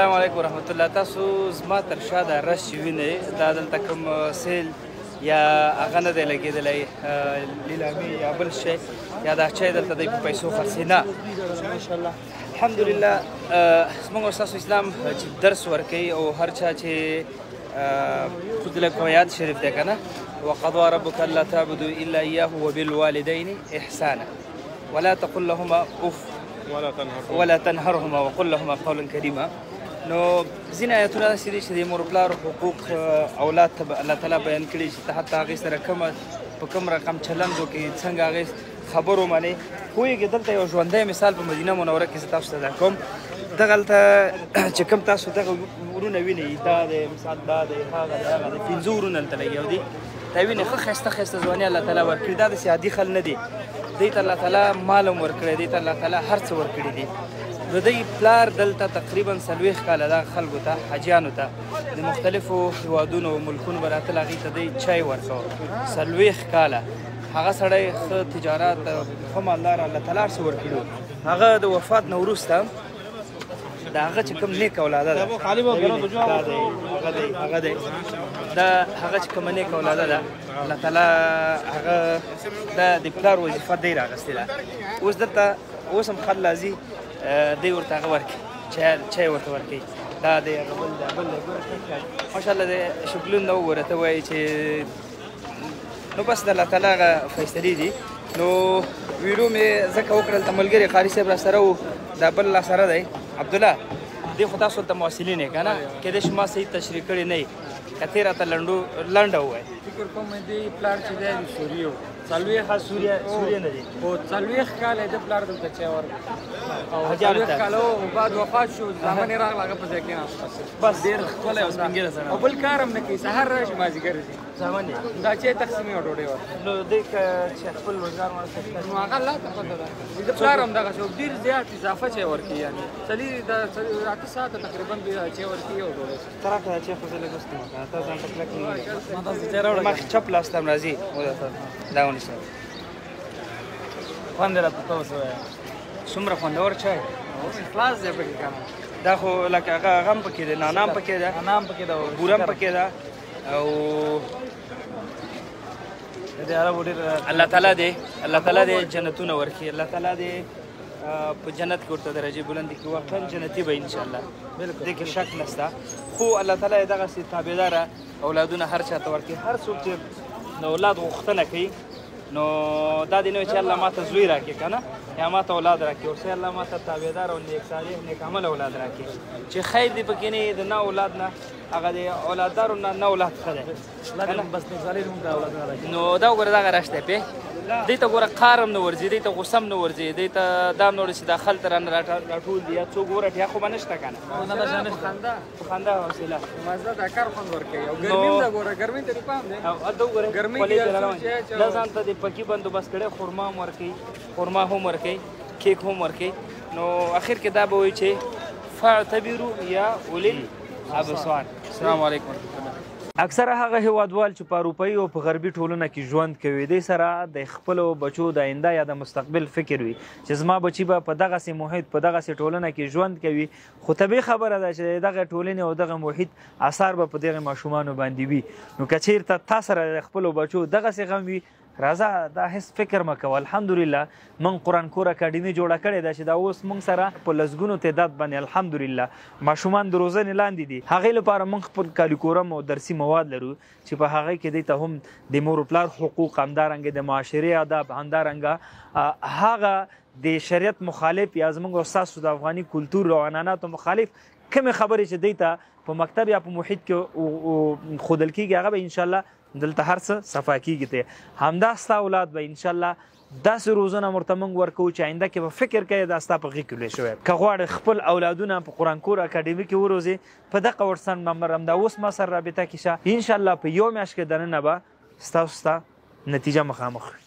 السلام علیکم ورحمت الله. تاسو زما تر شا د رش وینئ دا دلته کوم سیل یا هغه نه دی لګېدلی لیلامي یا بل شی یا دا چای دلته دی په پیسو خرڅي نه. انشاءالله الحمدلله زموږ ستاسو اسلام چې درس ورکوي او هر چا چې خود لږ کویات شریف دی که نه، وقضا ربک الا تعبدوا الا ایاه وبالوالدین احسانا ولا تقل لهما اف ولا تنهرهما وقل لهما قولا کریما. نو ځینې آیتونه داسې دي چې د مور پلار حقوق اولاد ته الله تعالی بیان کړي چې ته حتی هغې سره په کم رقم چلند وکړې، څنګه هغې خبرو منې پوهېږي. دلته یو ژوندی مثال په مدینه منوره کې زه تاسو ته دا کوم. دغه هلته چې کوم تاسو دغه ورونه وینئ، دا دی مثال، دا دی، هغه دی، هغه دی، پنځه ورونه هلته لګي دي. دا وینې ښه ښایسته ښایسته ځواني الله تعالی ورکړي. دا داسې عادي خل نه دي، دوی ته الله تعالی مال هم ورکړی، دوی ته الله تعالی هر څه ورکړي دي. د دوی پلار دلته تقریبا 40 کاله دغه خلکو ته حاجیانو ته د مختلفو هیوادونو او ملکونو به راتل، هغې ته دوی چای ورکوه 40 کاله. هغه سړی ښه تجارت، ښه مالدار، الله تعالی هر څه ورکړي. هغه د وفات نه وروسته د هغه چې کوم نیک اولاده ده، هغه دی دا هغه چې کومه نیک اولاده ده الله تعالی هغه دا د پلار وظیفه دی راغستې ده. اوس دلته اوس هم خل راځي دوی ورته هغه ورکوي، چای ورته ورکوي. دا دی هغه بل دی، بل دی، ماشاءالله د شکلونه وګوره، ته وایي چې نو بس د الله تعالی هغه فیصلې دي. نو ویډیو مې ځکه وکړه دلته ملګري قاري صاحب راسره و، دا بل راسره دی عبدالله. دې خو تاسو ورته مواصلین یې که نه، کیدای شي ما صحیح تشریح کړې نه یي، که تې راته لنډه ووایي. فکر کوم دې پلار چې دی د سوریې و، 40 نه دی، خو 40 کاله یې د پلار دلته چای ورکړ او 40 کاله و، بعد وفات شو، زامن یې راغله، هغه په ځای کېناست، بس ډېر ښکلی او سپین ږیری سړی و، او بل کار هم نه کوي، سهار راشي مازدیګر ځي، زامن یې دا چای تقسیموي او ډوډۍ ورکړه. نو دوی که چې خپل روزګار ورسره نو هغه الله ته پته ده. د پلار هم دغه شو، ډېر زیات اضافه چای ورکوي، یعنې 8 ساعته تقریبا چای ورکوي او ډوډۍ. ته راکړه دا چای خو زه لږ اوس کومه که نه، ته ځان ته کلک نه وي، ما داسې چای راوړه مخې چپ لاس ته هم راځي دا خوند راته تاسو څومره خوندور چای خلاص دی پکې که نه، دا خو لکه هغه هغه هم پکې دی، نعنه هم پکې ده، بوره هم پکې ده، او الله تعالی دی، الله تعالی دی جنتونه ورکړي، الله تعالی دی په جنت کې ورته درجې بلندې کړي، واقعا جنتي به انشاءالله، دې کې شک نشته. خو الله تعالی دغسې تابعداره اولادونه هر چا ته ورکړي. هر څوک چې د اولاد غوښتنه کوي نو دا دې نه وي چې الله ما ته زوی راکړي که نه، یا ما ته اولاد راکړي، ورسې الله ما ته تابعدار او نیک صالح نیک عمل اولاد راکړي چې خیر دې پکې نه وي. د نه اولاد نه هغه د اولاددارو نه نه اولاد ښه دی. نو دا وګوره دغه رش دی پې، دې ته ګوره قار هم نه ورځي، دې ته غوسه هم نه ورځي، دې ته دا هم نه ورځي چې دا خلته رانه راټول دي یا څوک ورټیا خو به نه شته که نه، په خندا حوصله مزه دا کار خوند ورکوي. او ګرمي هم ده ګوره، ګرمۍ ته دې پام دی، هلته وګوره ګرمۍ کې دا ځان ته دې پکي بندوبست کړی، خورما هم ورکوي، خورما هم ورکوي، کیک هم ورکوي. نو اخر کې دا به وایي چې فاعتبرو یا اولي ابصار. السلام علیکم ورحمت الله. اکثر هغه هیوادوال چې په اروپایي او په غربي ټولنه کې ژوند کوي، دې سره د خپلو بچو د آینده یا د مستقبل فکر وي چې زما بچي به په دغسې محیط په دغسې ټولنه کې ژوند کوي. خو طبیعي خبره ده چې د دغه ټولنې او دغه محیط اثار به په دغه ماشومانو باندې وي. نو که چېرته تا سره د خپلو بچو دغسې غم وي، راځه دا هیڅ فکر مه کوه. الحمدلله موږ قرآن کور اکاډمي جوړه کړې ده چې دا اوس موږ سره په لسګونو تعداد باندې الحمدلله ماشومان د روزنې لاندې دي. هغې لپاره موږ خپل کالیکورم او درسي مواد لرو چې په هغې کې دوی ته هم د مور و پلار حقوق، همدارنګه د معاشرې ادب، همدارنګه هغه د شریعت مخالف یا زموږ ستاسو د افغاني کلتور او عنعناتو مخالف کمې خبرې چې دوی ته په مکتب یا په محیط کې ښودل کېږي، هغه به انشاءالله دلته هر څه صفا کېږي. ته همدا ستا اولاد به انشاءالله داسې روزنه ورته موږ ورکوو چې آینده کې به فکر کوي دا ستا په غېږ کې لوی شوی. که غواړې خپل اولادونه په قرآن کور اکاډمي کې وروزې، په دغه وټساپ نمبر همدا اوس ما سره رابطه کې شه، انشاءالله په یو میاشت کې دننه به ستاسو ته نتیجه مخامخ وي.